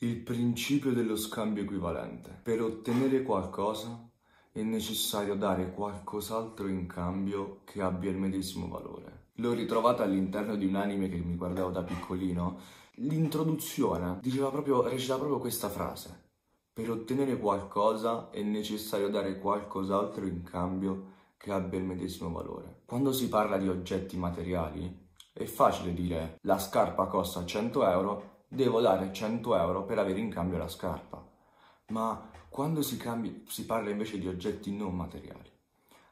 Il principio dello scambio equivalente. Per ottenere qualcosa è necessario dare qualcos'altro in cambio che abbia il medesimo valore. L'ho ritrovata all'interno di un anime che mi guardavo da piccolino. L'introduzione recitava proprio questa frase. Per ottenere qualcosa è necessario dare qualcos'altro in cambio che abbia il medesimo valore. Quando si parla di oggetti materiali è facile dire la scarpa costa 100 euro, devo dare 100 euro per avere in cambio la scarpa. Ma quando si parla invece di oggetti non materiali,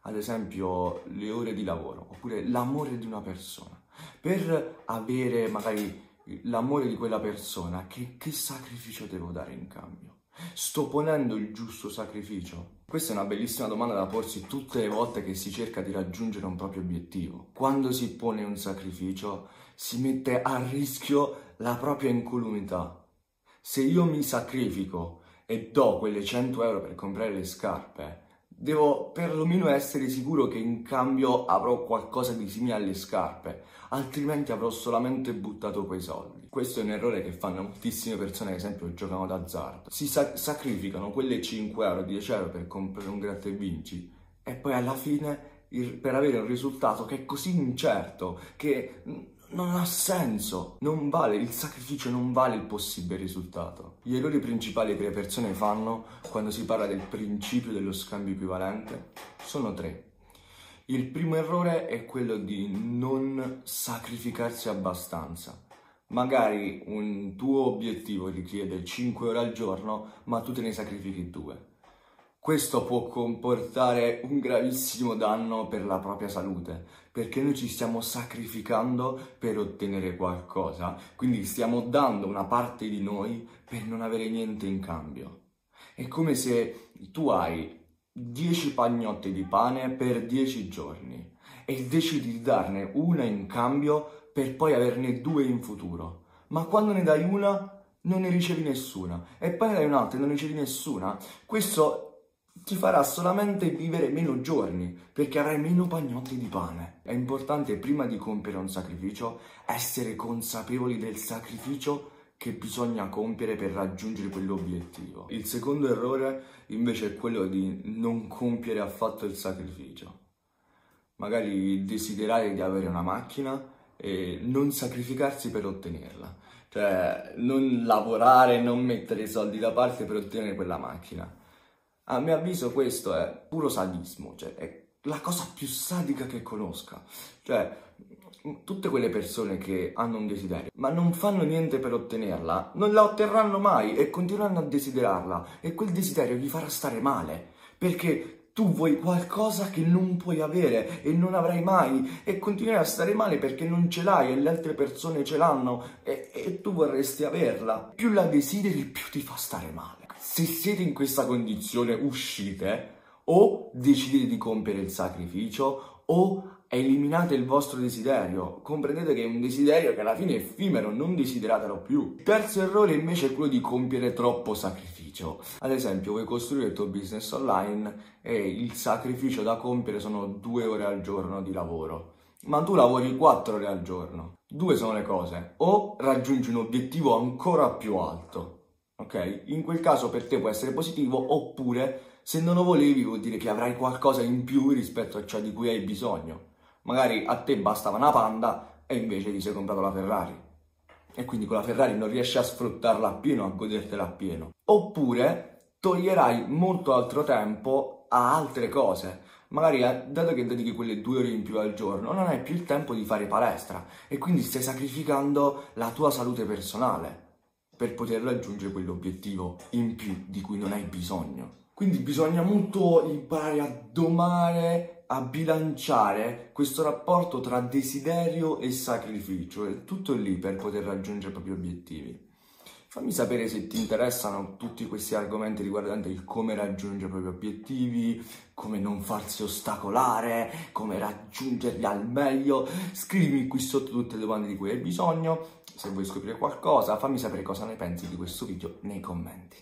ad esempio le ore di lavoro, oppure l'amore di una persona, per avere magari l'amore di quella persona, che sacrificio devo dare in cambio? Sto ponendo il giusto sacrificio? Questa è una bellissima domanda da porsi tutte le volte che si cerca di raggiungere un proprio obiettivo. Quando si pone un sacrificio, si mette a rischio la propria incolumità. Se io mi sacrifico e do quelle 100 euro per comprare le scarpe, devo perlomeno essere sicuro che in cambio avrò qualcosa di simile alle scarpe, altrimenti avrò solamente buttato quei soldi. Questo è un errore che fanno moltissime persone, ad esempio, che giocano d'azzardo. Si sacrificano quelle 5 euro, 10 euro per comprare un gratta e vinci e poi alla fine per avere un risultato che è così incerto che non ha senso, non vale il sacrificio, non vale il possibile risultato. Gli errori principali che le persone fanno quando si parla del principio dello scambio equivalente sono tre. Il primo errore è quello di non sacrificarsi abbastanza. Magari un tuo obiettivo richiede 5 ore al giorno, ma tu te ne sacrifichi 2. Questo può comportare un gravissimo danno per la propria salute, perché noi ci stiamo sacrificando per ottenere qualcosa, quindi stiamo dando una parte di noi per non avere niente in cambio. È come se tu hai 10 pagnotti di pane per 10 giorni e decidi di darne una in cambio per poi averne 2 in futuro, ma quando ne dai una non ne ricevi nessuna e poi ne dai un'altra e non ne ricevi nessuna. Questo ti farà solamente vivere meno giorni, perché avrai meno pagnotti di pane. È importante, prima di compiere un sacrificio, essere consapevoli del sacrificio che bisogna compiere per raggiungere quell'obiettivo. Il secondo errore, invece, è quello di non compiere affatto il sacrificio. Magari desiderare di avere una macchina e non sacrificarsi per ottenerla. Cioè, non lavorare, non mettere i soldi da parte per ottenere quella macchina. A mio avviso questo è puro sadismo, cioè è la cosa più sadica che conosca. Cioè, tutte quelle persone che hanno un desiderio ma non fanno niente per ottenerla, non la otterranno mai e continueranno a desiderarla e quel desiderio gli farà stare male, perché tu vuoi qualcosa che non puoi avere e non avrai mai e continuerai a stare male perché non ce l'hai e le altre persone ce l'hanno e tu vorresti averla. Più la desideri, più ti fa stare male. Se siete in questa condizione, uscite, o decidete di compiere il sacrificio o eliminate il vostro desiderio. Comprendete che è un desiderio che alla fine è effimero, non desideratelo più. Il terzo errore invece è quello di compiere troppo sacrificio. Ad esempio, vuoi costruire il tuo business online e il sacrificio da compiere sono 2 ore al giorno di lavoro, ma tu lavori 4 ore al giorno. Due sono le cose: o raggiungi un obiettivo ancora più alto, ok? In quel caso per te può essere positivo, oppure se non lo volevi vuol dire che avrai qualcosa in più rispetto a ciò di cui hai bisogno. Magari a te bastava una Panda e invece ti sei comprato la Ferrari e quindi con la Ferrari non riesci a sfruttarla appieno, a godertela appieno. Oppure toglierai molto altro tempo a altre cose. Magari, dato che dedichi quelle 2 ore in più al giorno, non hai più il tempo di fare palestra e quindi stai sacrificando la tua salute personale per poter raggiungere quell'obiettivo in più di cui non hai bisogno. Quindi bisogna molto imparare a domare, a bilanciare questo rapporto tra desiderio e sacrificio. È tutto lì per poter raggiungere i propri obiettivi. Fammi sapere se ti interessano tutti questi argomenti riguardanti il come raggiungere i propri obiettivi, come non farsi ostacolare, come raggiungerli al meglio. Scrivimi qui sotto tutte le domande di cui hai bisogno. Se vuoi scoprire qualcosa, fammi sapere cosa ne pensi di questo video nei commenti.